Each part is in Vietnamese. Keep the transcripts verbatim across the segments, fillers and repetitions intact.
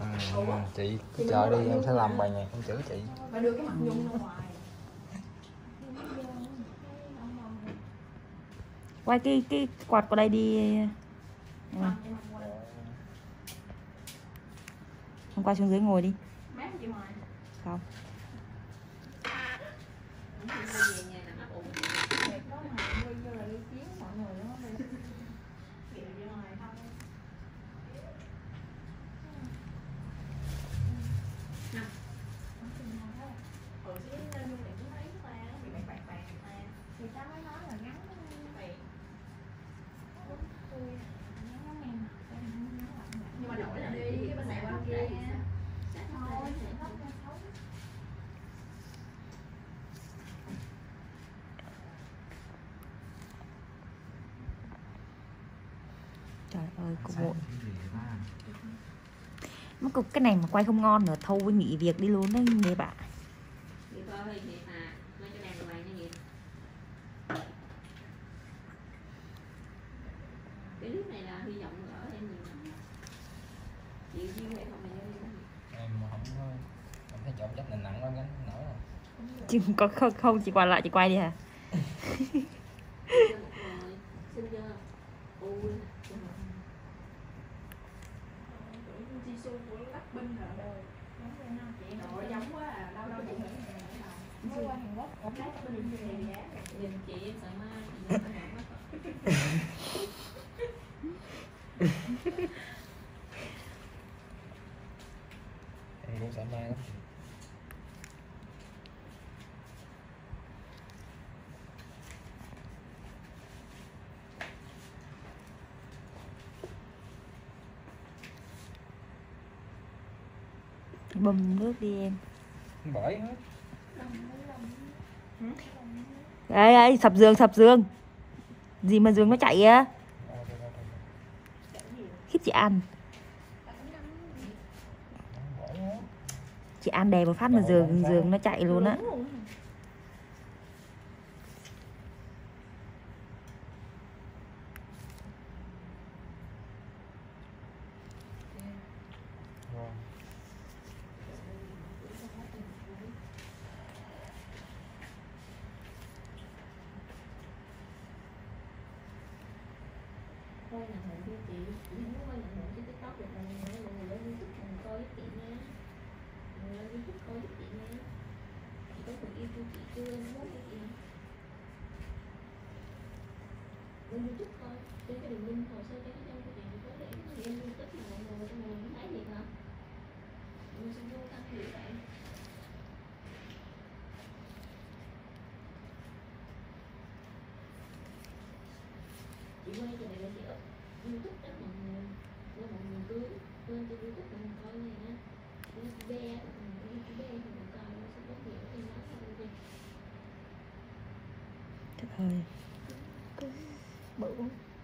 Ừ, chị cứ chờ đi, em sẽ làm bài nhạc con chữ chị. Và đưa cái mặt nhung ra ngoài. Quay cái cái quạt qua đây đi. Ừ. Hôm qua xuống dưới ngồi đi. Không. Trời ơi, cô bội. Mà cục cái này mà quay không ngon nữa, thôi nghỉ việc đi luôn đấy nghe bạn. Cái nước này là hy vọng ở em nhiều lắm. Chị riêng vậy không mày em không có, em thấy chọn chắc nền nặng quá gánh không nổi rồi. Chị có không, không chị quay lại chị quay đi hả? Em cũng sợ ma lắm. Bùm nước đi em. Bởi hết. Đây đây, sập giường, sập giường. Gì mà giường nó chạy á. Khiếp chị An. Chị An đè một phát mà giường giường nó chạy luôn á.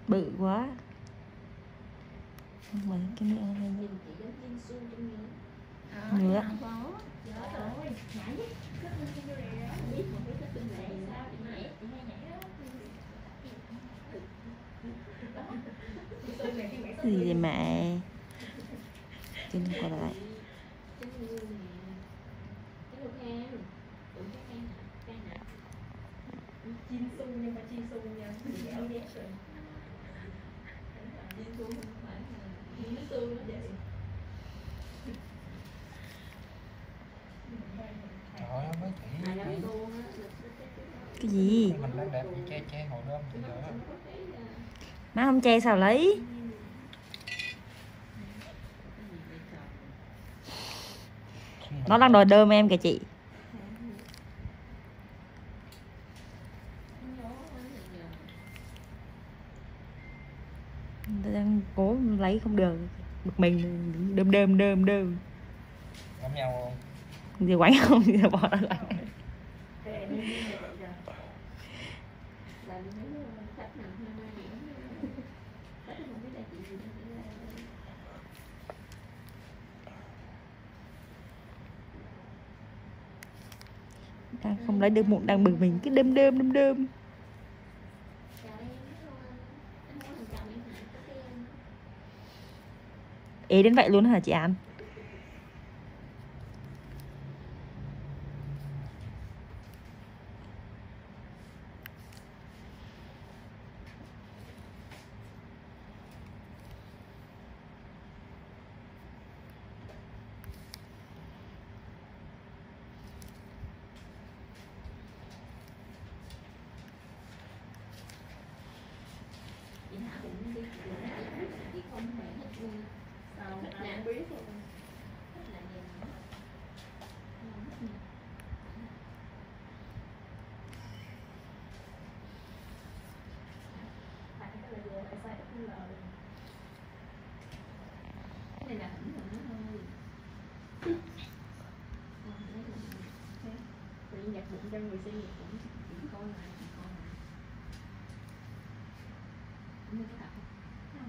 Bự quá. Không mấy cái nữa nhìn chị giống Tiên Xuân trong nhớ. Ờ, nữa. Gì vậy mẹ? Chân qua lại. Cái gì? Má không che sao lấy? Nó đang đòi đơm em kìa chị. Tôi đang cố lấy không được, bực mình đơm đơm đơm đơm. Quánh nhau không? Gì quánh không? Gì bỏ ra quánh. Đang không lấy được một đang bực mình cái đơm đơm đơm đơm. Ê đến vậy luôn hả chị An? Cái này là thỉnh thoảng nó hơi tự nhiên nhặt bụng cho người xem nhặt bụng chỉ coi lại chỉ coi lại cũng như cái tập không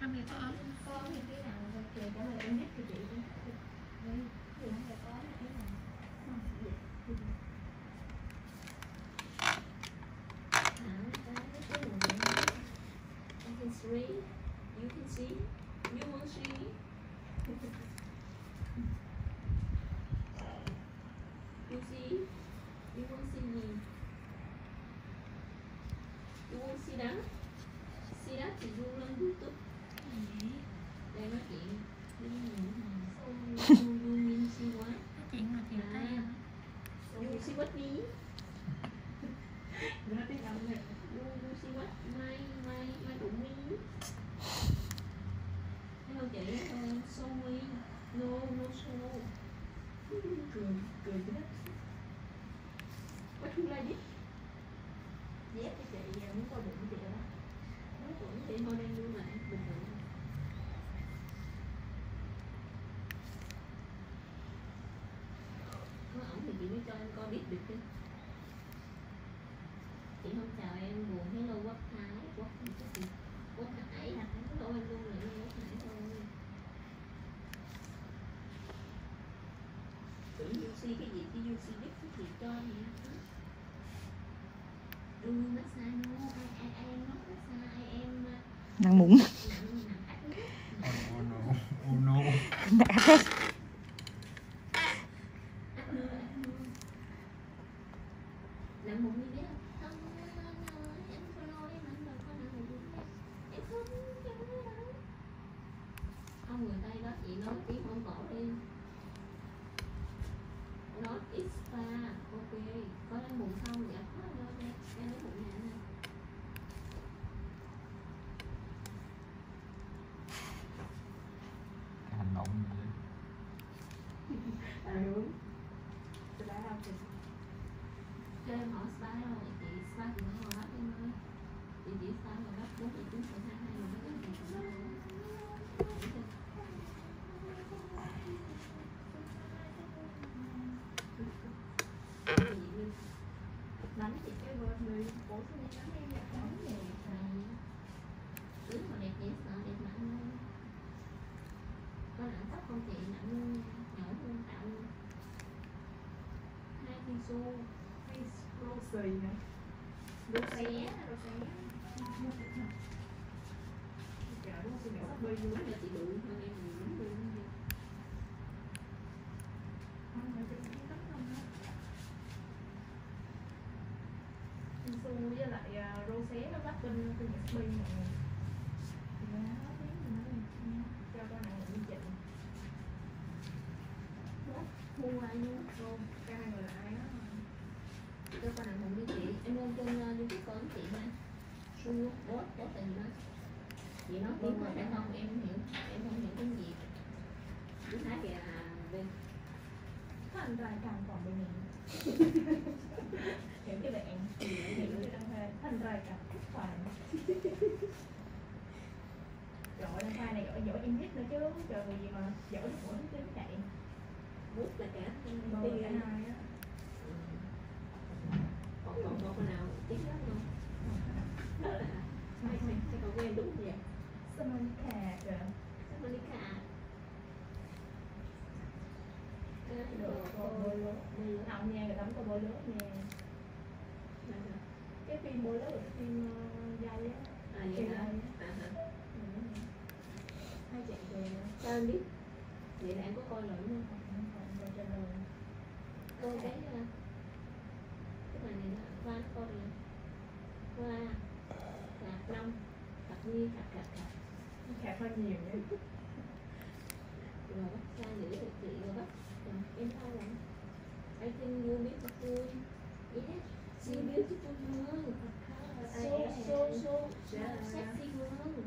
không thì có có thì cái nào kể cả là em nhắc cho chị đi thì không phải có cái nào không gì vậy. Three, you can see, you will see. You see, you won't see me. You won't see that. See that thì du lên YouTube. Đây nói chuyện. So you will see what? Nói chuyện mà chị thấy à? So you see what me? Nó biết đâu này. You will see what my my my bụng mi. Hello chị, uh, sorry, no, no, sorry. Cười, cười cái đất. What you like it? Dép cho chị, muốn coi bụng chị đó. Nói bụng chị thôi đang đưa lại, bình thường. Có ổng thì chị mới cho em coi biết được chứ. Chị không chào em buồn, hello quốc thái, quốc thái, quốc thái, hello em luôn là quốc thái thôi. Tưởng u xê cái gì, cái u xê biết cái gì cho gì hả? Đừng massage nó, ai ai ai em nó massage em. Nặng mụn. Oh no, oh no. Nặng mụn đi biết không? Người Tây đó chị nói tiếng Mông Cổ đi. Not is far, ok. Có lấy mụn không? Dạ có rồi nè. Em lấy mụn nhẹ nè. Hành động gì vậy? À đúng. Tôi đã học rồi. Cho em hỏi spa rồi. Chị spa thì nó hồi lắm em ơi. Chị chỉ spa hồi lắm. Bố chị cũng phải hai hai rồi. Nó có gì cũng được. Đánh chị cái vợt người cổ xuống đây đánh em đẹp lắm vậy. Tướng mà đẹp dễ sợ, đẹp nặng luôn. Có nặng tóc không chị, nặng luôn, nhỏ luôn, tạo luôn. Hai thiên su, hai rô xì nè. Rô xé, rô xé. Trời ơi, chị nhỏ sắp bơi dưới là chị đựng hơn em nhiều lắm luôn. Không, mà chị không tóc không hết. Su với lại rô xé nó bắt bên từ Nhật Bình này. Nó nói tiếng gì nữa nè. Cho con này đi chỉnh. Mua ai nhú không? Cái hai người là ai đó. Cho con này hùng đi chị. Em ôm trên YouTube con chị nha. Su bốt bốt tình đó. Chị nói tiếng mà phải không? Em hiểu em không hiểu tiếng Việt. Chú Thái kìa là bên. Có anh trai càng còn bên này. Hiểu cái bạn thì hiểu cái đăng thai thanh trai cặp thích hoàn. Trời ơi, đăng thai này giỏi giỏi em thích nữa chứ trời gì mà giỏi được mỗi thứ tiếng chạy bút là cả bờ cả hai á. Còn còn còn nào tiếng lắm luôn. Hai mình sẽ còn quen đúng vậy. Samanica rồi. Samanica. Được bôi lúa đi ông nha, rồi đóng coi bôi lúa nha. Cái phim bôi lúa là phim dây á. À vậy hả? Hai chị về sao em biết? Vậy là em có coi lỗi luôn không? Coi cho rồi. Coi cái cái màn này nó qua nó coi rồi. Qua Lạc Long, Lạc Nhi, Lạc Lạc Lạc. Lạc hơi nhiều nhé. Rồi bắt xa dữ được chị rồi bắt. Em thôi là I think you beautiful. Yes, she beautiful girl. So, so, so, sexy girl.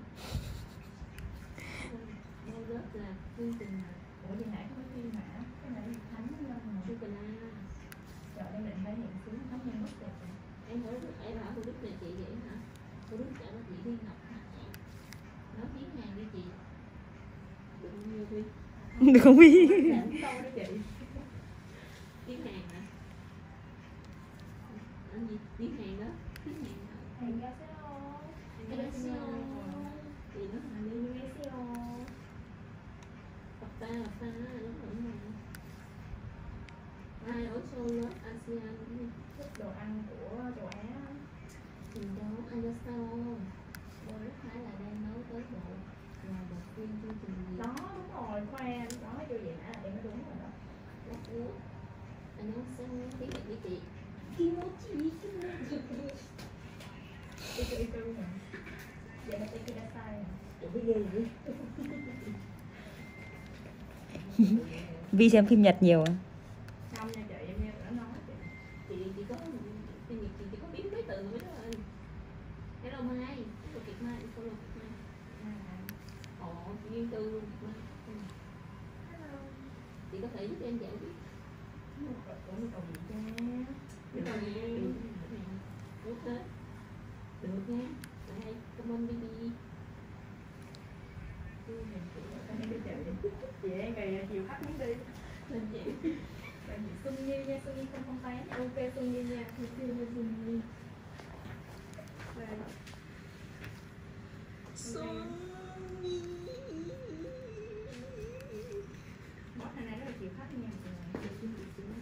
Không biết. Đồ ăn của châu Á thì đâu ăn rất sâu. Tôi lúc nãy là đang nấu tới bộ là một viên chương trình gì đó, đúng rồi, khoan đó vô vậy nãy là em nói đúng rồi đó. Lát nữa anh nói sao tiếng Việt với chị Kimochi Kimochi tôi cho y cưng hả? Vậy là tôi kia đã sai hả? Chị biết ghê vậy? Vi xem phim Nhật nhiều à? Không nha chị, em nghe đã nói chị chị có chị chị có biết mấy từ mới đó anh. Hello Mai, hello Kiệt Mai, hello Kiệt Mai. Ồ, nghiên tư luôn Kiệt Mai. Hello. Chị có thể giúp em giải quyết. Cũng còn gì cha, cũng còn gì em. Được hết. Được nha. Đây, cảm ơn baby. Tôi mình chịu anh đi chợ đi. Chị em kìa, chiều khách muốn đi. Nên chị. Xuân Nhi nha, Xuân Nhi không không tám. Ok Xuân Nhi nha, Xuân Nhi nha, Xuân Nhi. Xuân Nhi. Bỏ thằng này rất là chịu khách nha. Chị xin chị xin chị nha.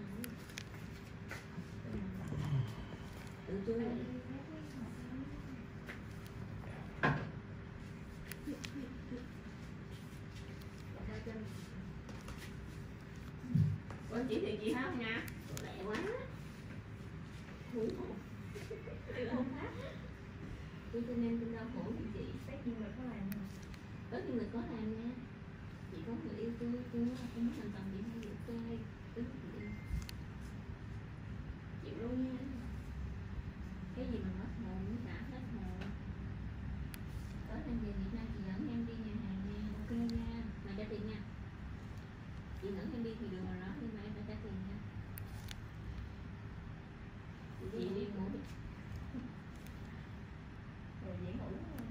Được chưa? Quên chỉ thì chị háo nha. Lẹ quá. Khổ không? Được không hả? Tôi cho nên tôi đau khổ với chị. Tết nhưng mà có làm không? Tết nhưng mà có làm nha. Chị có người yêu tôi chưa? Tôi muốn thành tầm chị hay được chơi. Tính chị yêu. Chịu luôn nha. Cái gì mà mất hồn mới đã hết hồn. Tết em về Việt Nam chị dẫn em đi nhà hàng nha. Ok nha. Mà trả tiền nha. Chị dẫn em đi thì được rồi đó, nhưng mà em phải trả tiền nha. Chị đi ngủ đi. Rồi dễ ngủ luôn.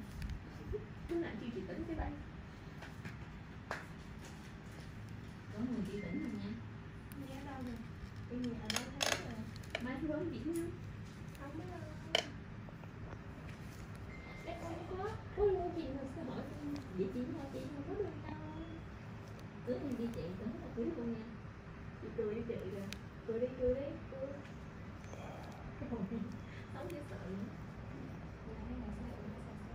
Cứ làm chi chị tỉnh cái bay. Có người chị tỉnh rồi nha. Đi ở đâu rồi? Đi nhà ở đâu thấy rồi. Mai thứ bốn chị nha. Không biết đâu. Cái con có, có luôn chị mà sao hỏi chị chị thôi, chị không có được đâu. Cưới em đi chị, đúng là cưới con nha. Chị cười đi chị rồi. Cười đi, cười đi, cười. Sống với sợ nữa.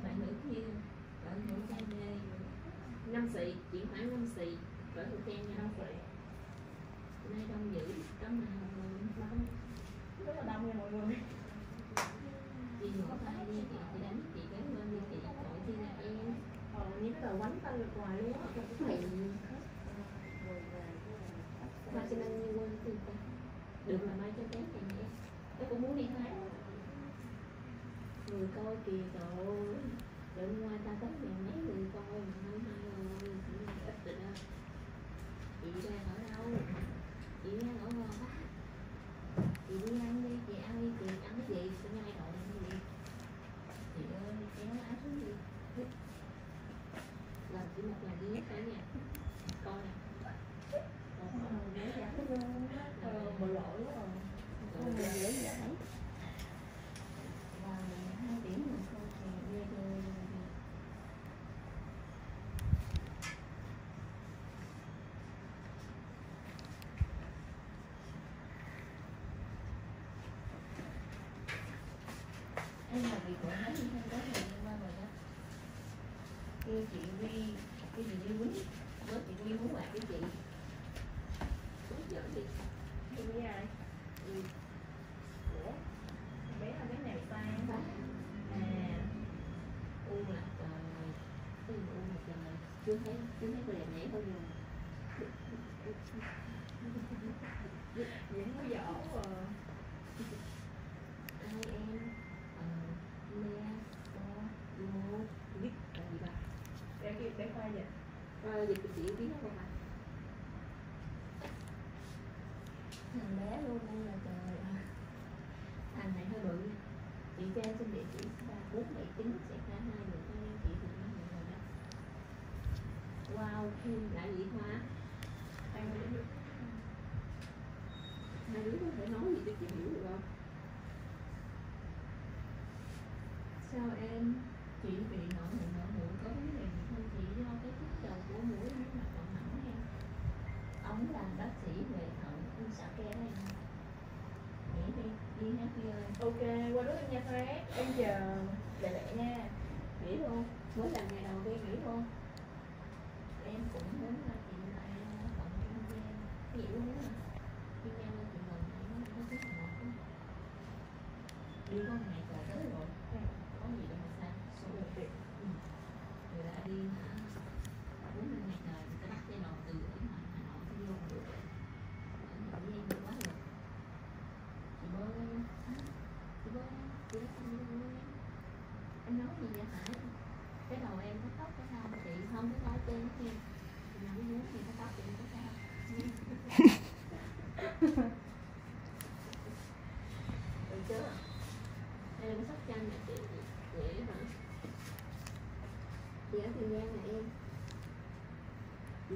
Bạn nữ như, bạn nữ trang nha. Năm xì, chị khoảng năm xì. Bạn nữ trang nha. Năm xì. Nay đông dữ, đông nào mọi người. Đông. Rất là đông nha mọi người. Chị có phải đi, chị đánh chị cái bên đi chị. Gọi chị là em. Ờ, những tờ quánh tay được hoài luôn á. Thì... Mai xin anh như quên thì ta. Được là mai cho bé này nhé. Tôi cũng muốn đi Thái. Người coi kìa cậu. Đợi ngoài ta tới nhà mấy người coi. Hai hai rồi. Ít rồi đó. Chị ra ở đâu? Chị ra ở Hòa Bắc. Chị đi ăn đi. Chị ăn đi. Chị ăn cái gì? Chị nhai đậu ăn gì? Chị ơi, kéo áo xuống đi. Làm chỉ một lần đi cả nhà. Coi nè. Bộ lỗi rồi. Bộ lỗi dễ dãi. Và hai điểm mình coi kìa. Em là bị của hắn nhưng không có thời gian qua rồi đó. Kêu chị đi. Cái gì đi quýnh. Bớt chị đi muốn hoạt với chị. Chị đi. Chị đi ai? Ừ. Ủa? Bé là bé này tay không? À. U là trời. U là trời. Chưa thấy, chưa thấy cái đèn nhảy bao giờ. Vẫn có giỏ à. Ai em? Ờ. Lê. Cô. Lô. Biết là gì bà? Bé kia, bé khoa vậy? Khoa dịch của chị biết không bà? Thằng bé luôn đây là trời ơi. Thằng này hơi bự. Chị cho em xin địa chỉ ba bốn bảy chín sẽ ra hai sau thêm lại nhị hóa. Hai đứa có thể nói gì cho chị hiểu được không? Sao em chị bị nổi mụn nổi mụn có vấn đề gì không chị? Do cái kích cầu của mũi nó mà còn hỏng em. Ông làm bác sĩ về họng không sợ ke đấy em. Nghĩ đi, đi hát đi ơi. Ok, qua đứa em nha Phát. Em chờ lẹ lẹ nha. Nghỉ luôn, mới làm ngày đầu tiên nghỉ luôn. Em cũng muốn là chị lại cộng kinh gian. Nghỉ luôn á. Kinh gian lên chị mừng, chị nói có chút ngọt quá. Đi có ngày trời tới rồi. Có gì đâu mà sao? Số lượng việc. Người ta đi hả? Bốn năm ngày trời, người ta bắt dây đòn từ ở ngoài Hà Nội tới vô được. Ở Mỹ Yên quá rồi. Chị bơi, chị bơi, chị bơi, chị bơi. Em nói gì vậy Hải? Cái đầu em có tóc cái sao chị? Không, cái nói trên kia. Chị nói muốn thì cái tóc chị có sao? Được chưa? Em sắp chanh là chị dễ hả? Chị ở Tiền Giang nè em. Chị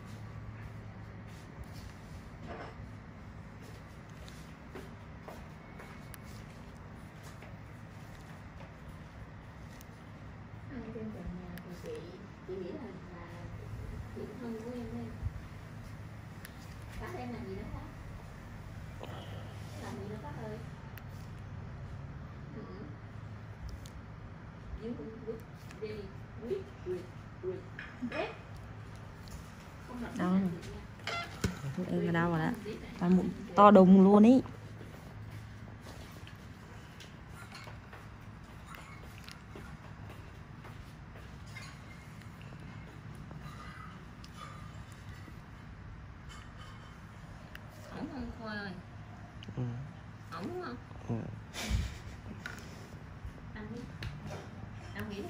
ở đâu rồi đó, toàn mụn to đùng luôn ý. Ổng không Khoa ơi? Ừ. Ổng đúng không? Ừ. Ăn đi, ăn nghỉ đi.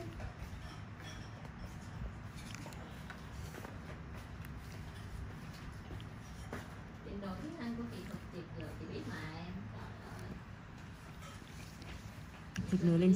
Dịch nửa lên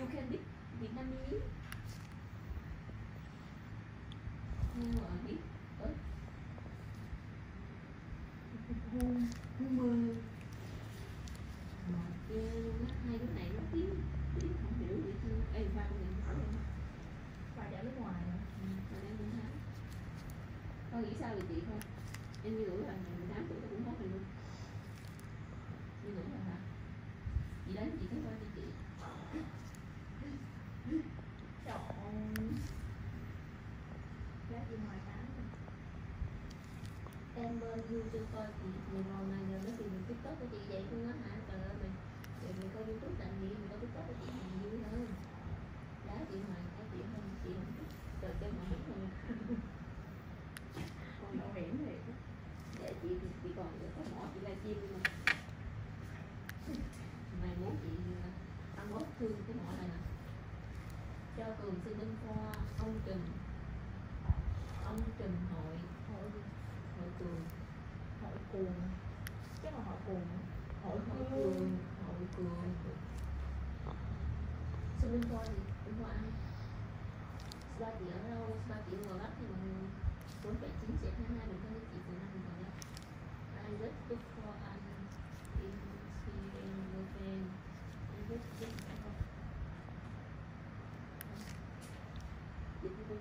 You can be Vietnamese. Hai đứa này nó tiếng tiếng không hiểu gì thương. Ê, ba con mình hỏi không? Ba ở nước ngoài rồi. Ba đang mười tám. Con nghĩ sao về chị không? Em như lũ là mười tám tuổi cũng có mình luôn. Như lũ là hả? Chị đến chị thấy coi đi chị. Em bên YouTube coi thì nhiều màu này giờ nó tìm được TikTok của chị vậy không á hả? Trời ơi mình, vậy mình coi YouTube làm gì? Mình coi TikTok của chị làm vui hơn. Đá chị Hoàng, cái chị hơn chị không thích. Trời cho mọi người hơn. Còn bảo hiểm này. Để chị chị còn có mỏ chị live stream mà. Mày muốn chị ăn bớt thương cái mỏ này nè. Cho Cường xin đinh qua ông Trừng, ông Trừng hội. Hội Cường, Hội Cường, chắc là Hội Cường, Hội Hội Cường, Hội Cường. Xin liên quan gì? Liên quan ai? Ba chị ở đâu? Ba chị ngồi bắt thì mọi người bốn bảy chín sẽ tháng hai mình có cái chị từ năm mình còn đó. I just look for an inspiration and I just think about. Did you?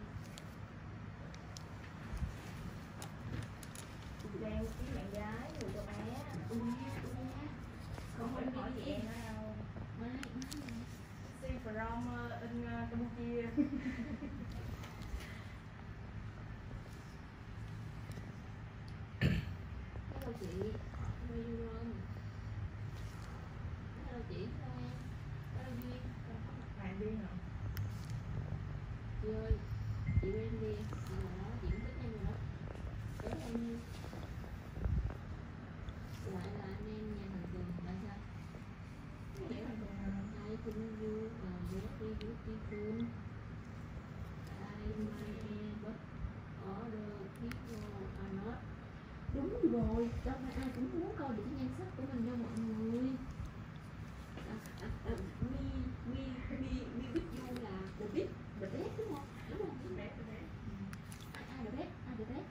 Đang với bạn gái người Đông Á. Ừ, không phải hỏi gì em nói đâu. Mai, mai. See from in Campuchia. Hello chị. Hello you run. Hello chị. Hello Duyên. Bạn Duyên hả? Chị ơi, chị Duyên đi. Chị ngồi đó, chị cũng thích em rồi đó. Tới em. Lại là đúng rồi, đâu phải ai cũng muốn coi điểm nhan sắc của mình đâu mọi người. Mi mi mi biết du là the best, the best đúng không? Đúng không? The best, the best. Ai the best, ai the best.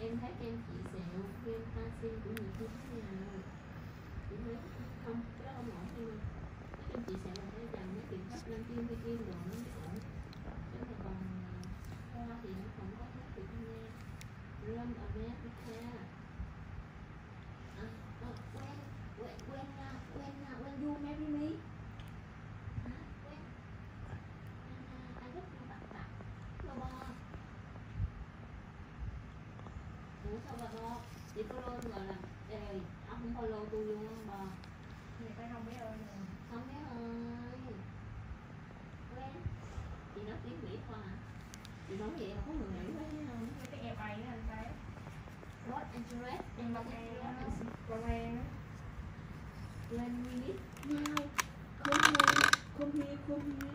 Em thấy em chị sẹo, em ta xin của người kia thế nào? Chị thấy không, cái đó không ổn em. Em chị sẹo là thấy rằng cái biện pháp lên tiêm hay tiêm đồ nó ổn. Chứ mà còn hoa thì nó còn có thuốc bị tham gia. Run a bit with her. When when uh, when uh, when you marry me, uh, when uh, I love you bạc bạc, bò bò. Ủa sao bò bò? Chị có lôi rồi là, trời, ông cũng có lôi tôi luôn bò. Này phải không biết ơi. Không biết ơi. Quen. Chị nói tiếng Mỹ qua hả? Chị nói vậy mà có người Mỹ quá chứ không? Cái em ấy anh thấy. Los Angeles, em bạc em nó. When we meet now, come here, come here, come here.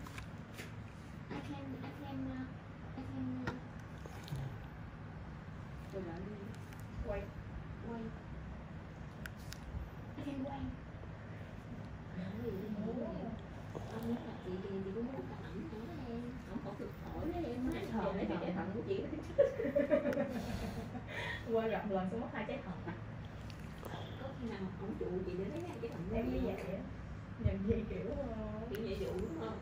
I can, I can, uh, I can. Rồi lại đi. Quay, quay. I can quay. Ông muốn gặp chị thì chị cũng muốn gặp ảnh của em. Ông có cực khổ đấy em. Thợ lấy cái trái thận của chị. Quay gặp lần sẽ mất hai trái thận. Nào ổng dụ chị để lấy cái thằng em như vậy á, nhìn gì kiểu chị dạy dụ đúng không?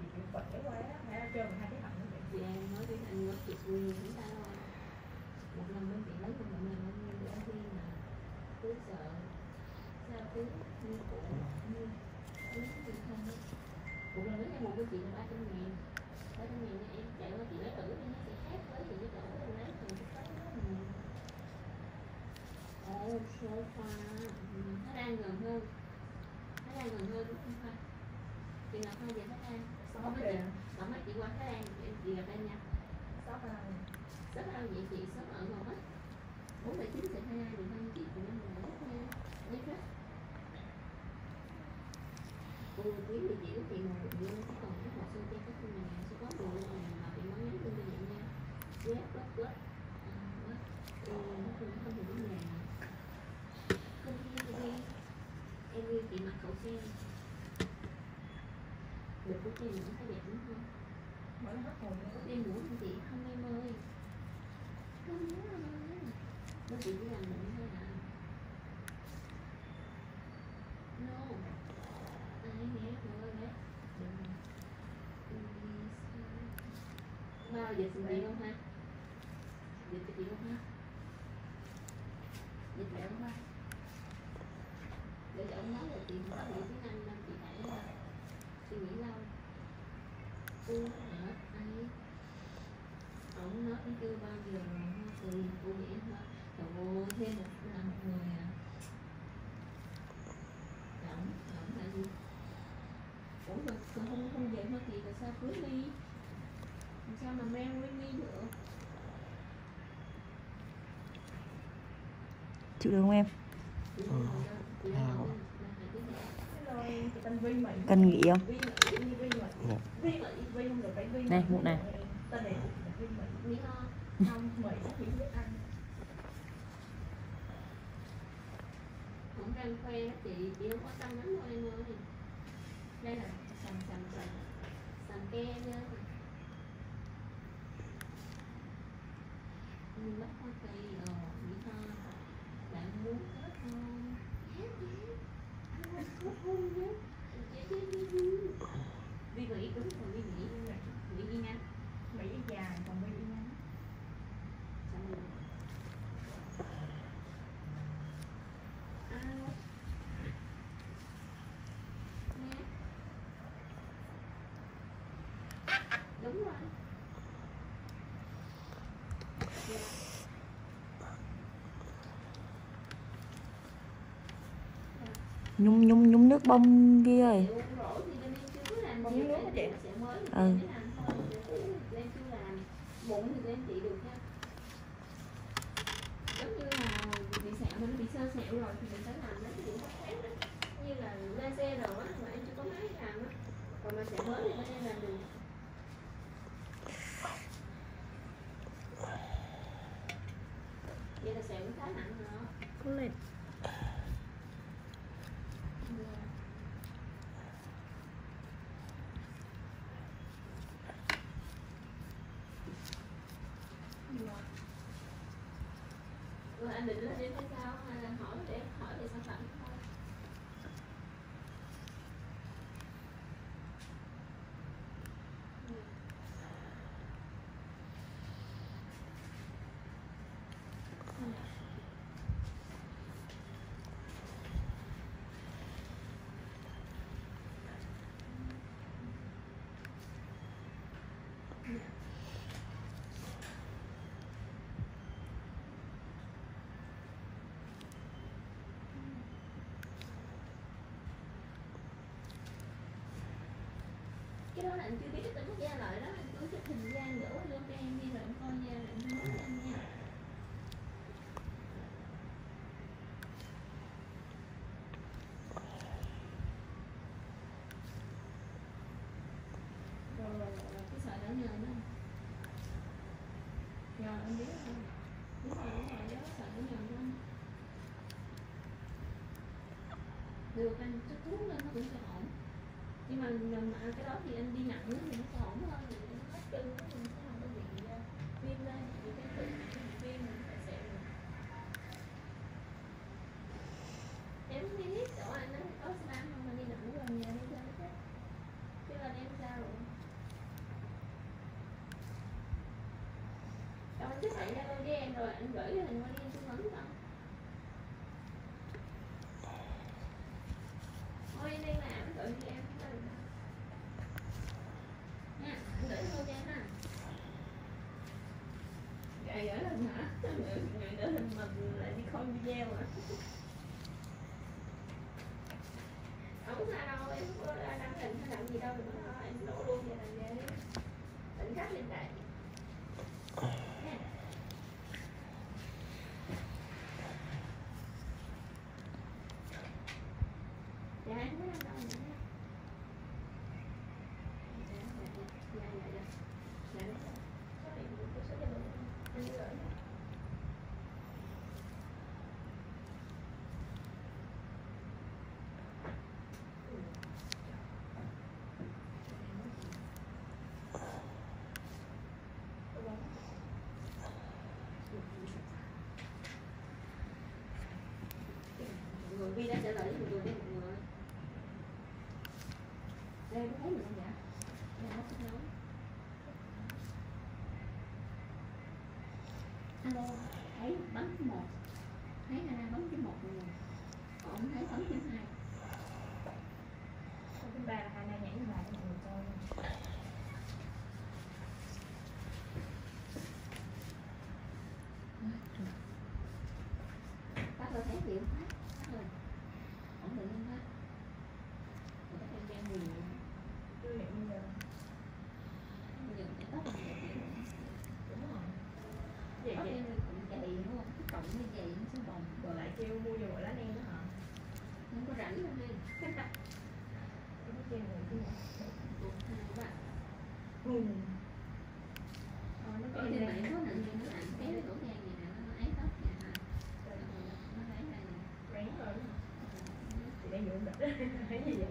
Chị kiểu quậy quá, phải chơi hai cái thằng như vậy. Chị em nói với anh chị Quyên chúng ta thôi, một lần bên chị lấy một lần bên chị lấy riêng mà, cứ sợ sao cứ như cũ như cứ như không. Một lần lấy một cái chị là ba trăm ngàn, ba trăm ngàn em chạy qua chị lấy thử thì nó sẽ khác với chị lấy thử em lấy từ cái đó mình. Ồ, oh, sofa, ừ, nó đang gần hơn. Nó đang gần hơn đúng không Khoa? Chị Ngọc Khoa về Thái Lan. Không có chị, không có chị qua Thái Lan, em chị gặp em nha. Sóp ở đâu? Sóp ở đâu vậy chị? Sóp ở Ngọc á. Bốn bảy chín thì hai ai được hơn chị của năm nữa nha. Nhất đó. Cô quý thì chị của chị ngồi được luôn. Chứ còn các học sinh cho các cô nhà sẽ có đồ luôn rồi mà bị món nhắn tin cho chị nha. Dép, lót, lót. Ừ, nó cũng không hiểu vấn đề. Em như chị mặc khẩu trang. Được của chị cũng có đẹp đúng không? Mỗi lần bắt hồn có em muốn không chị? Không em ơi. Không muốn ơi. Nó chị chỉ làm mụn thôi hả? No. Ai nghe rồi đấy. Bao giờ xin chị không ha? Dịch cho chị không ha? Dịch mẹ không ha? Để cho ông nói là chị có nghĩ tiếng Anh nên chị phải suy nghĩ lâu. Cô hả? Ai? Ông nói cũng chưa bao giờ hoa kỳ cô nghĩ thôi. Trời ơi, thêm một lần người à. Ổng, ổng là gì? Ủa rồi, còn không, không về Hoa Kỳ rồi sao cưới đi? Làm sao mà mang với đi được? Chịu được không em? Ừ. Cần nghỉ không? Đây, mụn này. Đây là sàn sàn sàn sàn ke nha. Mình mất hoa kỳ rồi, nghĩ thôi. Bạn muốn hết không? Hết hết. Anh muốn hết không hết. Chết chết đi đi. Vi Mỹ đúng rồi, Vi Mỹ. Mỹ đi ngắn. Mỹ đi dài, còn Vi đi ngắn. Sao rồi? Ao. Nè. Đúng rồi. Nhúng nhúng nhúng nước bông kia ơi. Ừ. định lên điểm hay sao hay là hỏi để hỏi về sản phẩm? Cái đó là anh chưa biết tính da lợi đó, anh cứ chụp hình da nữa lên em đi rồi anh coi da rồi anh nói anh nha. Rồi rồi rồi, cái sợi đã nhờn đó. Nhờn anh biết không? Đúng rồi đúng rồi, đó sợi đã nhờn đó. Được anh, chút thuốc lên nó cũng sẽ ổn. Nhưng mà, mà cái đó thì anh đi nặng thì nó sẽ ổn hơn, thì nó hết chân nó sẽ không có bị viêm lên, bị cái tự viêm mình phải xẹo mình. Em đi hết chỗ anh nó có xe bán không mà đi nặng gần nhà đi chơi hết hết. Chứ là em sao rồi? Đâu anh cứ xảy ra đôi với em rồi, anh gửi cái hình qua đi em tư vấn không? Thôi em đang làm, gửi đi em. Nha, gửi thôi cho em ha. Gửi lên hả? Gửi lên hình mình lại đi coi video hả? Không sao đâu, em có đăng hình hay làm gì đâu, đừng có lo, em đổ luôn về làm về đi. Tỉnh khách lên đây. Dạ, em mới ăn đâu nữa nha. Dạ, dạ, dạ, dạ. Dạ, dạ, dạ. Số điện của tôi sẽ cho được không? Anh gửi nha. Người Vi đã trả lời với một người đây một người. Đây có thấy mình không vậy? Đây nó không nóng. Alo, thấy bấm cái một. Thấy Hana bấm cái một người. Còn không thấy bấm cái hai. Còn cái ba là Hana nhảy vào cái một người coi. Bác có thấy gì không? Rồi. Ổn định không bác? Rồi bác đang ra mười. Đưa mẹ bây giờ. Bây giờ mẹ tóc mình chạy vậy rồi. Đúng rồi. Vậy bác em cũng chạy đúng không? Cái cọng như vậy nó sẽ bồng. Rồi lại kêu mua vô lá đen đó hả? Không có rảnh đâu em. Cái bác kêu rồi kêu rồi. Buộc hai của bác. Ừ. Thôi nó có gì mẹ có nặng gì nó ảnh kéo cái cổ ngang vậy nè. Nó ấy tóc vậy hả? Nó ấy này. Ráng rồi chị đang dụng địch thấy gì vậy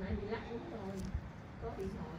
nãy bị lắc đúng rồi có điện thoại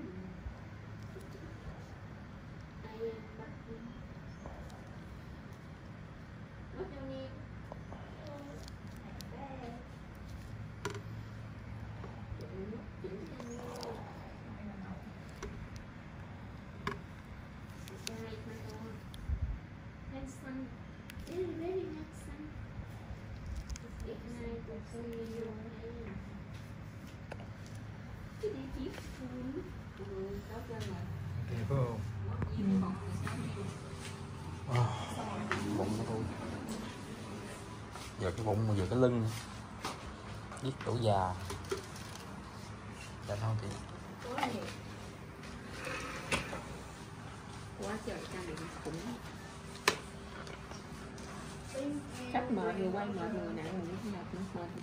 ai bắt mất nhau đi chỉnh chỉnh nhau Right, my God. Handsome. Very, very handsome. It's big night of so many young men. Cái đĩa chiếc xuống. Ừ, có ra rồi. Đẹp không? Bụng nó thôi. Giờ cái bụng, giờ cái lưng. Giết tuổi già. Đẹp không chị? Có nhiều. Quá trời trang điểm cũng chắc mệt vừa quay mệt vừa nặng rồi nó mệt nữa mệt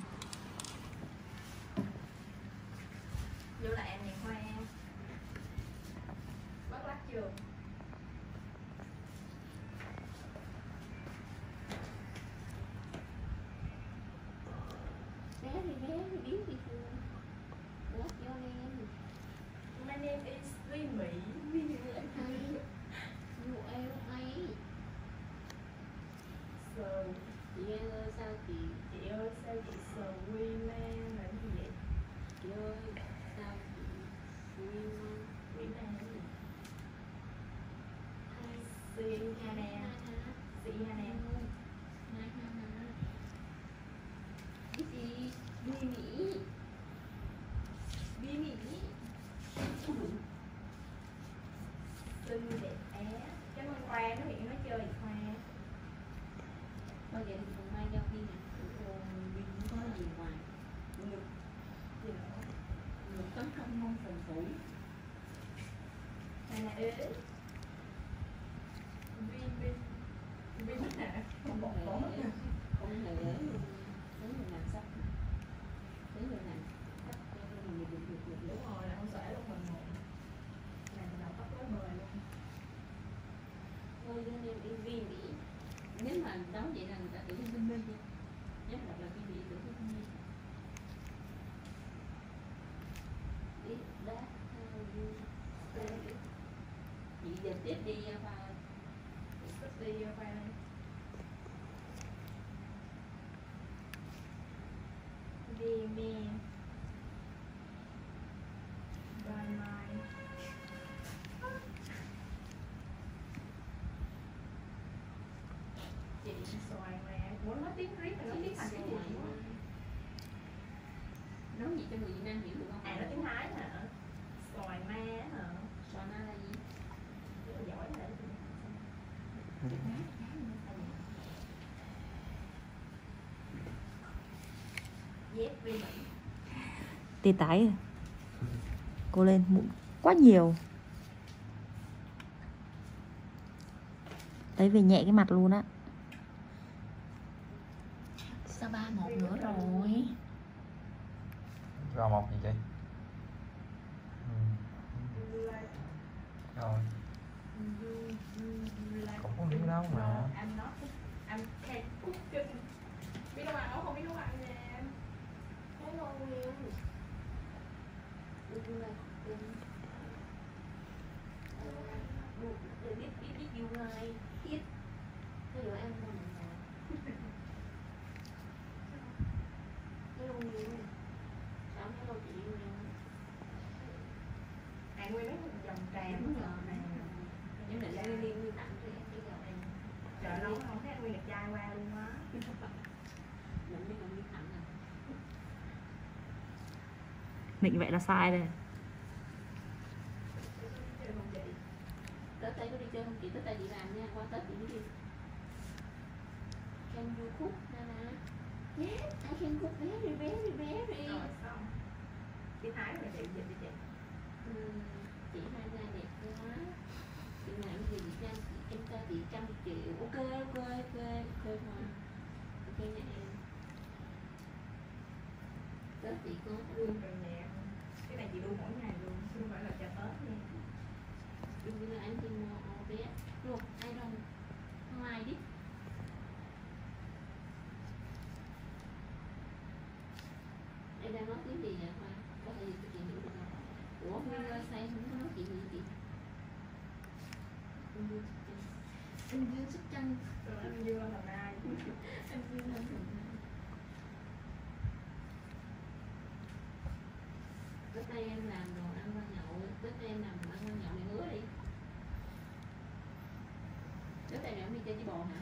vô lại em nhìn khoa em bắt lắc chưa bé thì bé thì biến thì sầu, chị ơi sao chị chị ơi sao chị sầu quy man là gì vậy? Chị ơi sao chị quy man quy man là gì? Hai si hà nè, si hà nè, hai hà hà, cái gì? Bi mỹ, bi mỹ, xinh đẹp á. Cảm ơn Khoa, nó hiện nó chơi Khoa. Thôi vậy thì còn mai giao đi nè. Đi cũng có gì ngoài ngực, ngực tấm không ngon phần tủ. Đây là ế Vin Vin Vin mất nè, không bỏ mất nè. Không hề ế luôn. Thấy người làm sắp nè. Thấy người làm sắp cho mình được được được. Đúng rồi, là không xóa luôn mình ngồi. Làm mình đầu tóc quá bời luôn. Thôi nên em đi Vin đi. Nếu mà đó vậy là người ta tưởng thông minh nha. Nhất là là khi bị tưởng thông minh. Biết đá hai chị giờ tiếp đi và tiếp đi và đi mẹ bye bye. Chị xoài mẹ muốn nói tiếng Greek mà nói tiếng Thái cũng được. Nói gì cho người Việt Nam hiểu được không? À nói tiếng Thái hả? Xoài ma hả? Xoài ma là gì? Rất là giỏi đấy. Dép vi mỹ. Tê tái rồi. Cô lên mụn quá nhiều. Đấy về nhẹ cái mặt luôn á. Sao ba một nữa rồi? Ra một gì chị? Ừ. Rồi. Không có hiểu đâu mà. Anh can't cook chân. Biết đâu mà, không biết đâu bạn nè. Thấy ngon nhiều. Biết biết biết biết nhiều người. Biết. Thấy rồi ăn không? Anh Nguyên mấy dòng tràm đúng rồi này. Những định Nguyên đi Nguyên tặng cho em cái dòng này. Trời lâu không thấy anh Nguyên đẹp trai qua luôn á. Định mấy dòng Nguyên tặng à? Định vậy là sai đây. Tết Tây có đi chơi không chị? Tết Tây chị làm nha, qua Tết chị mới đi. Can you cook nana? Yes, I can cook very very very. Rồi xong. Chị Thái là chị dịch đi chị. Chị Hai ra đẹp quá. Chị làm gì cho em cho chị trăm triệu. Ok ok ok ok thôi. Ok nha em. Tết chị có đun rồi nè. Cái này chị đun mỗi ngày luôn, chứ không phải là cho Tết nha. Đừng như là anh đi mua ô bé. Look, I don't ngoài đi. Em đang nói tiếng gì vậy Hoa? Có thể chị chị hiểu được không? Ủa Nguyên ơi say không có nói chuyện gì chị? Em Dương Sóc Trăng. Em Dương Sóc Trăng. Rồi em Dương Đồng Nai. Em Dương Đồng Nai. Tới đây em làm đồ ăn qua nhậu. Tới đây em làm đồ ăn qua nhậu để hứa đi. Tới đây mẹ không đi chơi với bồ hả?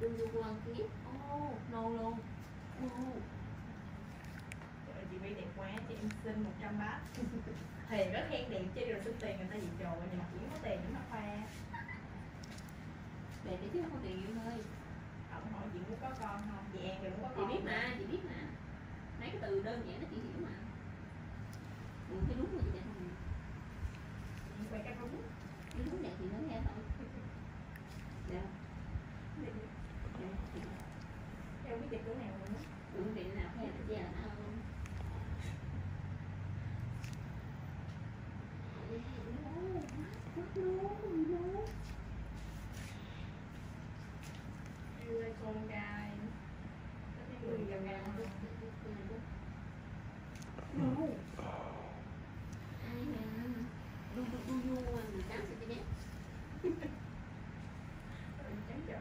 Đừng vô quan kiếp. Ô, nâu luôn. Ô chị Vy đẹp quá, chị em xin một trăm bát. Thì rất khen đẹp, chứ rồi xin tiền người ta gì trời, nhìn mặt cũng có tiền nữa mà Khoa. Đẹp đấy chứ không có tiền Diễm ơi. Ông hỏi chị muốn có con không? Chị em rồi muốn có con. Chị biết mà, chị biết mà. Mấy cái từ đơn giản nó chị hiểu mà. Ừ, cái đúng rồi chị đẹp không? Chị quay cái đúng. Cái đúng đẹp thì nó nghe thôi. Dạ. Đẹp. Đẹp. Theo biết đẹp chỗ nào luôn á. Tưởng điện nào hay là già nào không? No, no. Yêu ơi con trai. Có thấy người giàu nghèo không? No. Ai hả? Du du du du mười tám cm. Trắng trợn.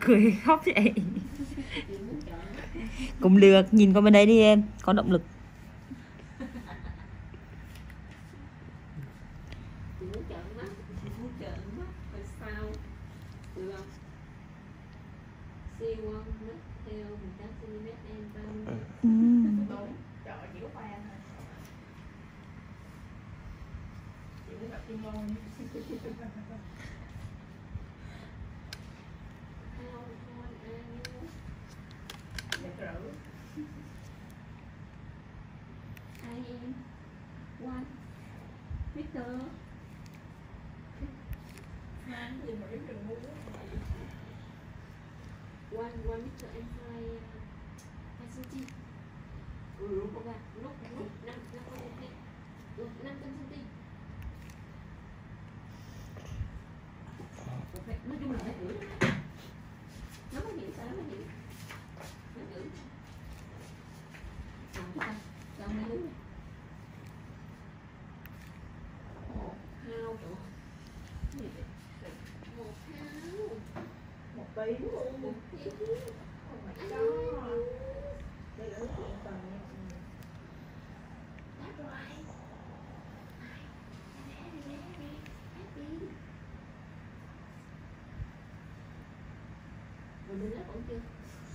cười khóc vậy. Cũng được, nhìn qua bên đây đi em, có động lực.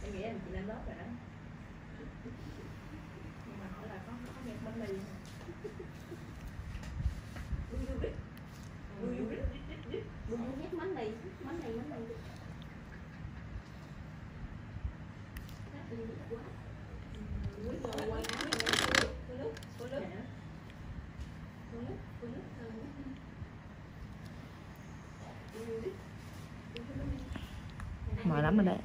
Em nghĩ em chị lên lớp rồi đó. Nhưng mà hỏi là có có nhạc bánh mì. Mỏi lắm rồi đấy.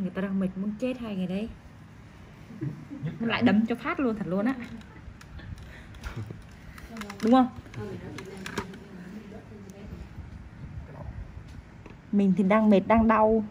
Người ta đang mệt muốn chết hai ngày đấy. Lại đấm cho phát luôn, thật luôn á. Đúng không? Mình thì đang mệt, đang đau.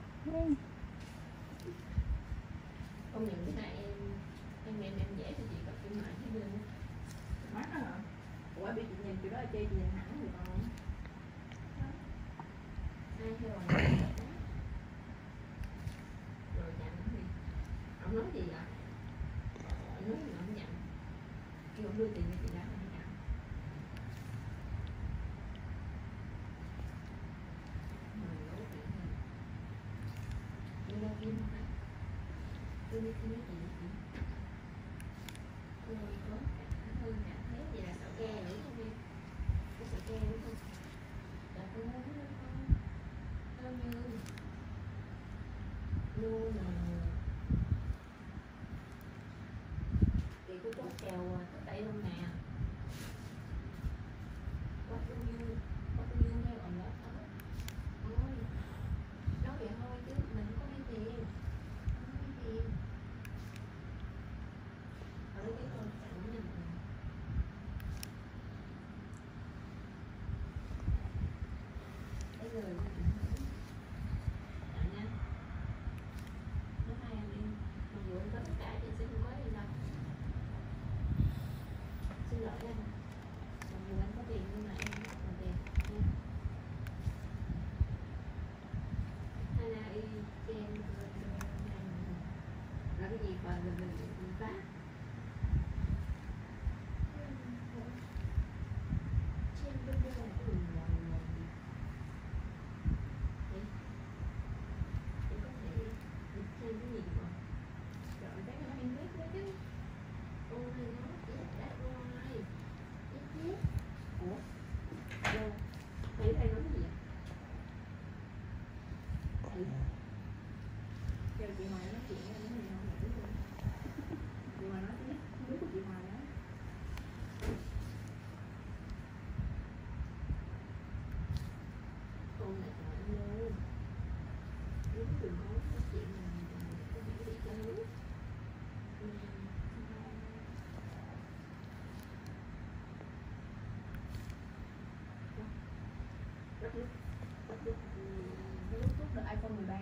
Bluetooth là iPhone mười ba.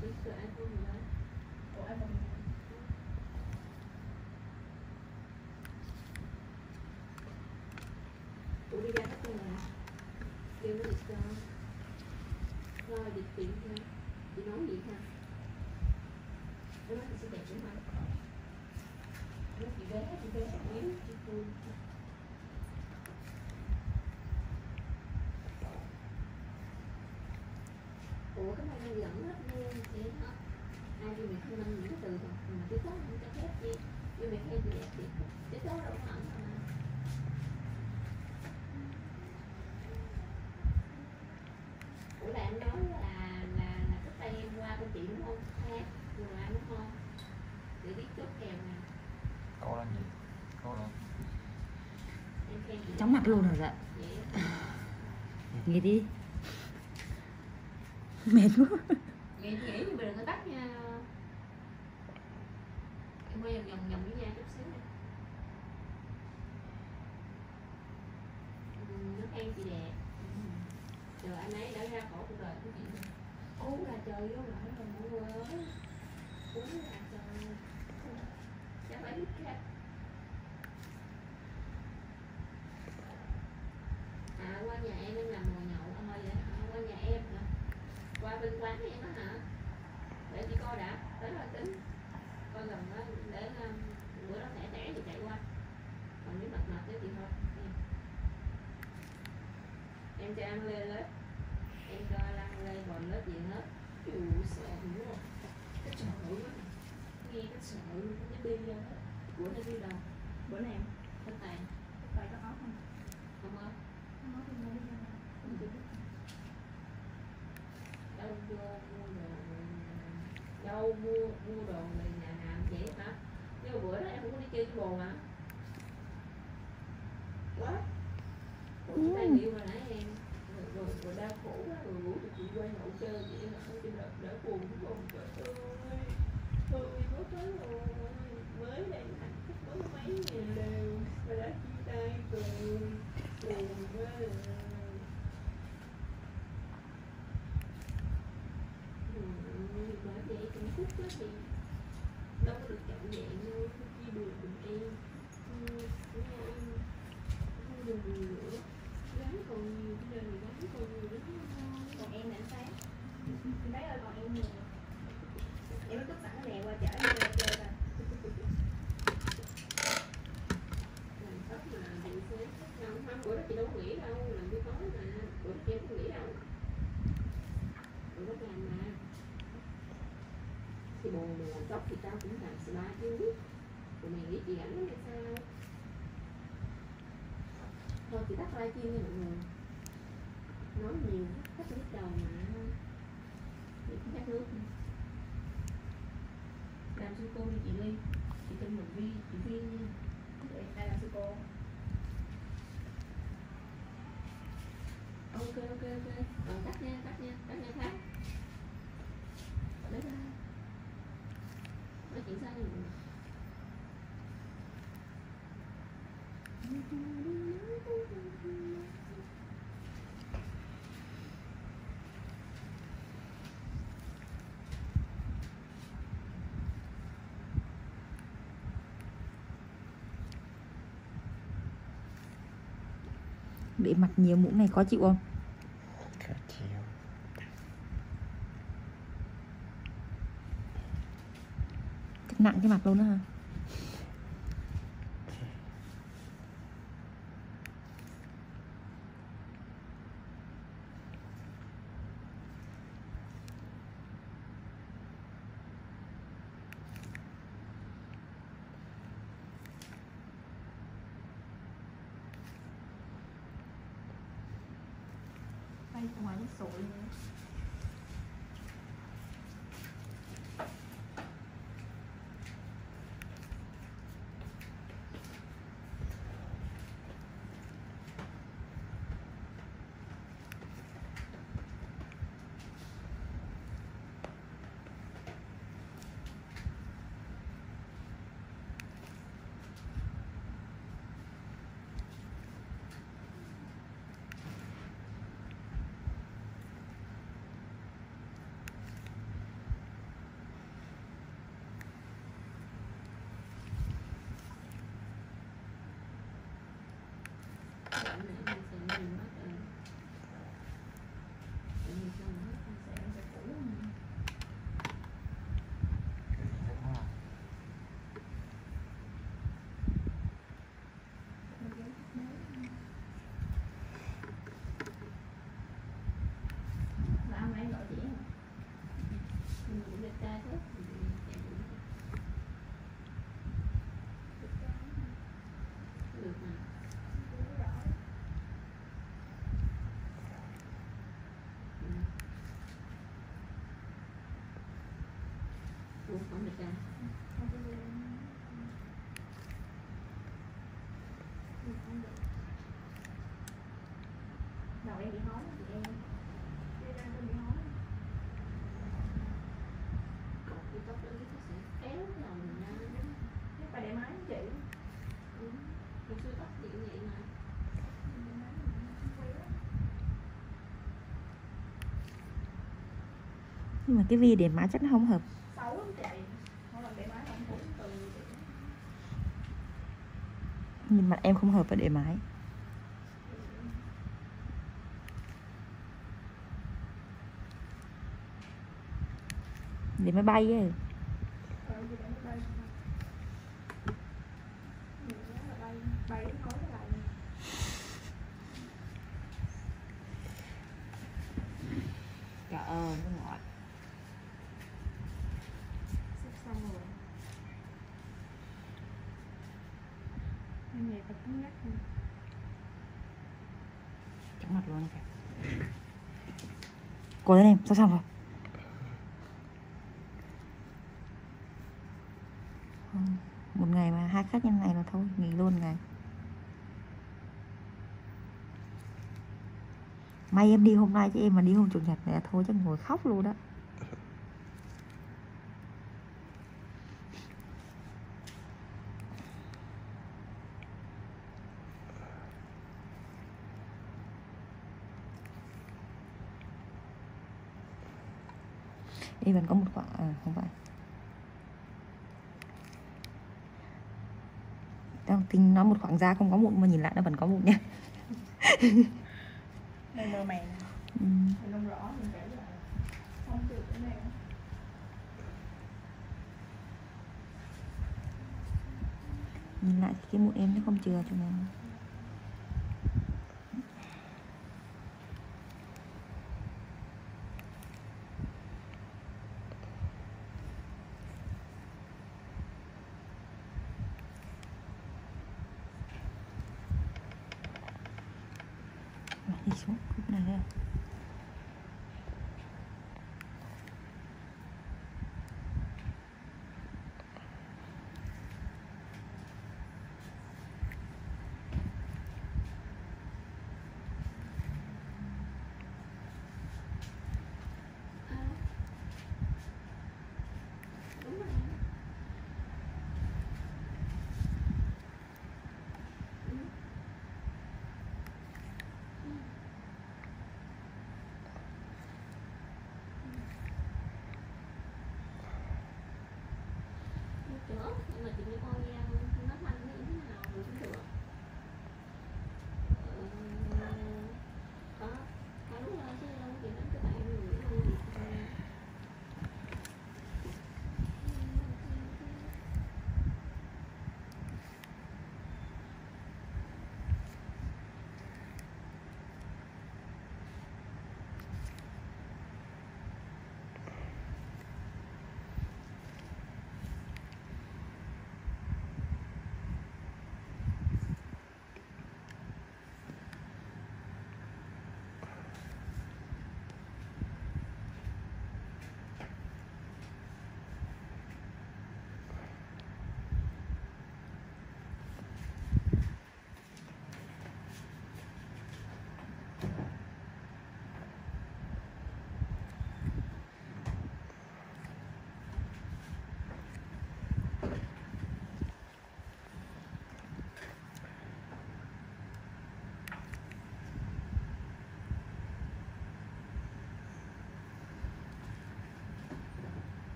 Bluetooth là iPhone mười ba. Ủa iPhone mười ba. Tụi đi ra hết rồi nè. Kêu nó được cho. Rồi điệp tiện thôi. Chị nói gì ha? Nó nói chị sẽ đẹp đúng không? Nó chị ghé, chị ghé chị ghé chị vui. Ủa cái này lẫn hết luôn chị hả? Ai đi mày không ăn những cái từ mà chứ có không cho phép gì. Nhưng mày khen thì đẹp chị. Chứ có đâu có hẳn mà. Ủa là em nói là của chị đúng không? Ha, vừa ăn đúng không? Để biết chốt kèo nè. Câu là gì? Câu là chóng mặt luôn rồi dạ. Nghỉ đi. Mệt quá. Nghỉ nghỉ thì mình đừng có tắt nha. Em quay vòng vòng vòng với nha chút xíu nè. Nó khen chị đẹp. Rồi anh ấy đã ra khỏi cuộc đời của chị rồi. Uống là trời vô lại rồi mọi người ơi. Uống là trời. Chả phải biết kìa. À qua nhà em em làm ngồi nhậu thôi vậy hả? Qua nhà em hả? Qua bên quán em á hả? Để chị coi đã, tới rồi tính. Coi gần đó, để bữa đó tẻ tẻ thì chạy qua. Còn nếu mệt mệt thì chị thôi. Em, em cho ăn lê lết. Em cho lăn lê bòn lết gì hết. Chịu sợ hữu rồi. Cái sợ hữu đó. Nghe cái sợ hữu nó đi ra hết. Bữa nay đi đâu? Bữa nay em Bữa này Bữa này có ớt không? Không ớt. Không ớt thì nó đi ra. Không chịu biết. Đâu vô mua đồ. Đâu mua mua đồ này nhà làm vậy hả? Nhưng mà bữa đó em không có đi chơi với bồ hả? Quá. Ủa cái tay điệu hồi nãy em rồi, rồi đau khổ quá, rồi ngủ thì chị quay hậu chơi vậy em không chịu đợt đỡ buồn đúng không? Trời ơi, thôi mới tới rồi, mới đây hạnh phúc mới mấy ngày đều mà đã chia tay rồi, buồn quá rồi. Bởi vậy hạnh phúc đó thì đâu có được cảm nhận đâu, khi đùa cùng em, với anh, không đùa nữa, gắn còn nhiều cái đời. Còn em là anh Phát. Anh Phát ơi còn em nhiều. Em mới cất sẵn cái này qua chở em ra chơi rồi. Làm tóc mà hạnh phúc. Không, không, bữa đó chị đâu có nghĩ đâu. Làm cái tối mà. Bữa đó chị không nghĩ đâu. Bữa đó làm mà. Thì bồ mình làm tóc thì tao cũng làm spa chứ. Rồi mày nghĩ chị ảnh nó hay sao. Thôi chị tắt live stream nha mọi người. Nói nhiều, hết cái đầu mà. Chị cũng chắc nước nè. Làm sư cô đi chị Ly. Chị tin một Vi, chị Vi nha. Vậy ai làm sư cô? Ok, ok, ok. Ờ, tắt nha, tắt nha, tắt nha Thái. Bye bye. Nói chuyện sao nha mọi người. Để mặc nhiều mũ này có chịu không? Khó chịu. Chắc nặng cái mặt luôn đó hả? Ngoài nước sôi nữa. đầu em bị hói chị em đi ra tôi bị hói thì tóc lên nó sẽ kéo cái đầu mình ra lên cái bà để máy chị đúng hồi xưa tóc chị cũng vậy mà nhưng mà cái vi để má chắc nó không hợp xấu lắm chị không làm để máy không hợp từ nhưng mà em không hợp với để máy để máy bay ấy. Trời ơi, nó ngọt. Sắp xong rồi. Em về phải cứng nhắc thôi. Chóng mặt luôn kìa. Cố lên em, sắp xong rồi. Một ngày mà hai khách như này là thôi, nghỉ luôn ngày. May em đi hôm nay chứ em mà đi hôm chủ nhật này thôi chắc ngồi khóc luôn đó. Em vẫn có một quả à, không phải. Tính nó một khoảng da không có mụn mà nhìn lại nó vẫn có mụn nha. Này mờ mày ừ. Mình không rõ mình kể lại. Không được cái này. Nhìn lại thì cái mụn em nó không chừa cho mình. Đi xuống khúc này đây. Hãy subscribe cho kênh Ghiền Mì Gõ để không bỏ lỡ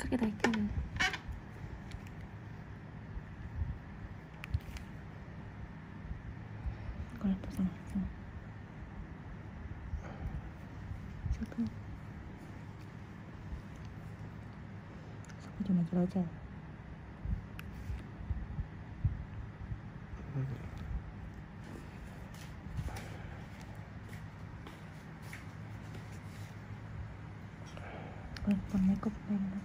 Cắt cái này, cái này. Còn là tôi xong rồi. Sao không? Sao cho mình lấy chè? Còn mấy cục bên đó.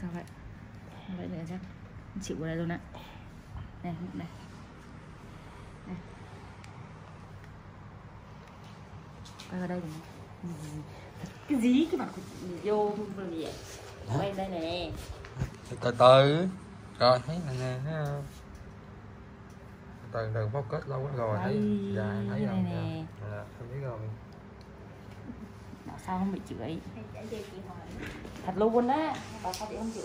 Sao vậy? Vậy để xem. Chịu ở đây luôn ạ. Này, này. Này. Quay vào đây này. Ừ. Cái gì cái mặt vô gì vậy? Quay đây nè. Từ từ. Rồi thấy này nè, thấy không? Từ từ bóc kết lâu quá rồi thấy. Dạ thấy rồi. Dạ, tôi biết rồi. Sao không bị chửi? Thật luôn á, bà sao chị không chửi?